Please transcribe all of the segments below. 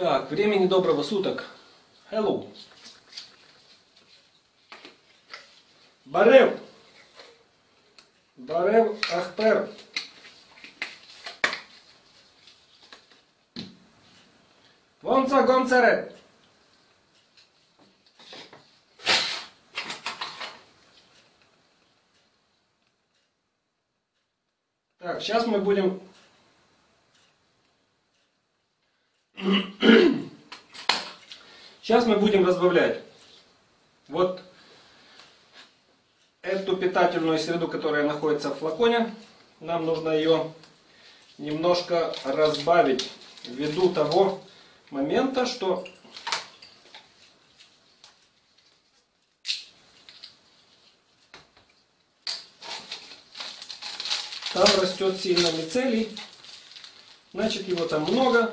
Так, времени доброго суток. Hello. Барев. Барев Ахпер. Гомца Гомцаре. Так, сейчас мы будем разбавлять вот эту питательную среду, которая находится в флаконе. Нам нужно ее немножко разбавить ввиду того момента, что там растет сильно мицелий, значит его там много,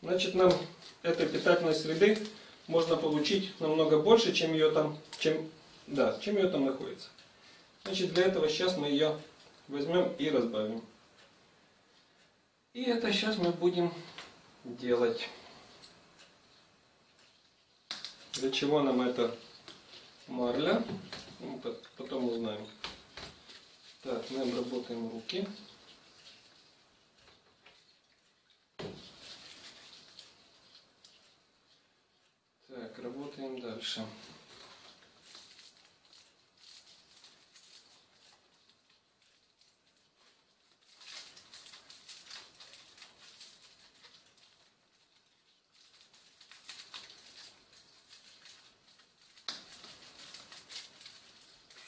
значит нам этой питательной среды можно получить намного больше, чем ее там, чем ее там находится. Значит, для этого сейчас мы ее возьмем и разбавим. И это сейчас мы будем делать. Для чего нам это марля? Мы потом узнаем. Так, мы обработаем руки. Так, работаем дальше.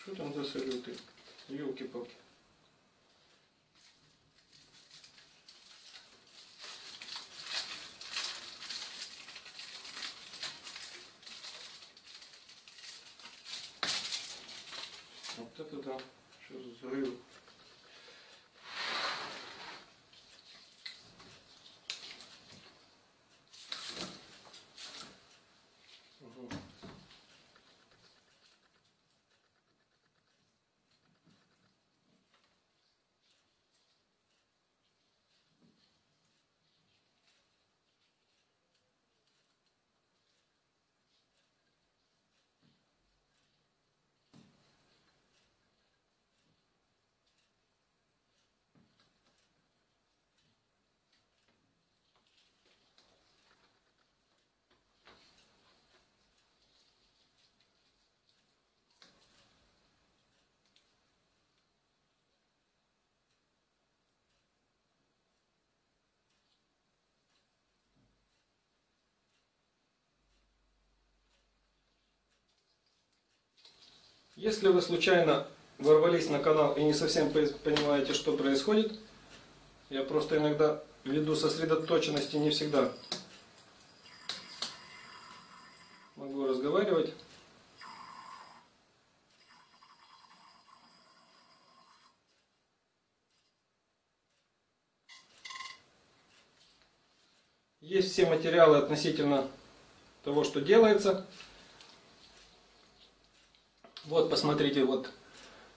Что там за салюты? Ёлки-палки. Вот это да. Что за зарыл? Если вы случайно ворвались на канал и не совсем понимаете, что происходит, я просто иногда ввиду сосредоточенности не всегда могу разговаривать. Есть все материалы относительно того, что делается. Вот, посмотрите, вот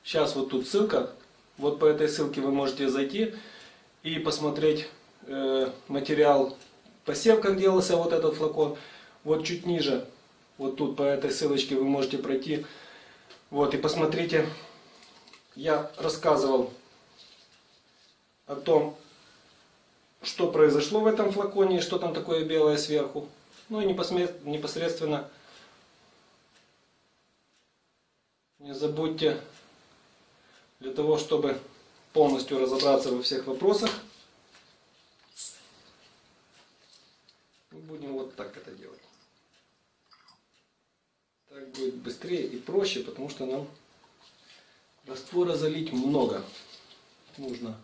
сейчас вот тут ссылка, вот по этой ссылке вы можете зайти и посмотреть материал посев, как делался вот этот флакон. Вот чуть ниже, вот тут по этой ссылочке вы можете пройти. Вот, и посмотрите, я рассказывал о том, что произошло в этом флаконе и что там такое белое сверху. Ну и непосредственно... Не забудьте, для того, чтобы полностью разобраться во всех вопросах, мы будем вот так это делать. Так будет быстрее и проще, потому что нам раствора залить много нужно.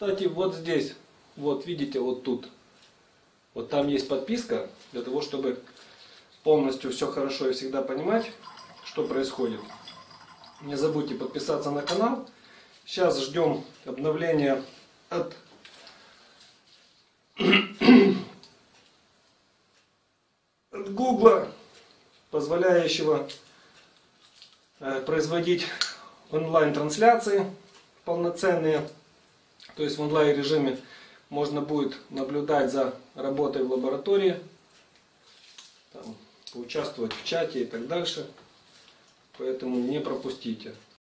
Кстати, вот здесь, вот видите, вот тут, вот там есть подписка, для того, чтобы полностью все хорошо и всегда понимать, что происходит. Не забудьте подписаться на канал. Сейчас ждем обновления от Google, позволяющего производить онлайн-трансляции полноценные. То есть в онлайн-режиме можно будет наблюдать за работой в лаборатории, там, поучаствовать в чате и так дальше. Поэтому не пропустите.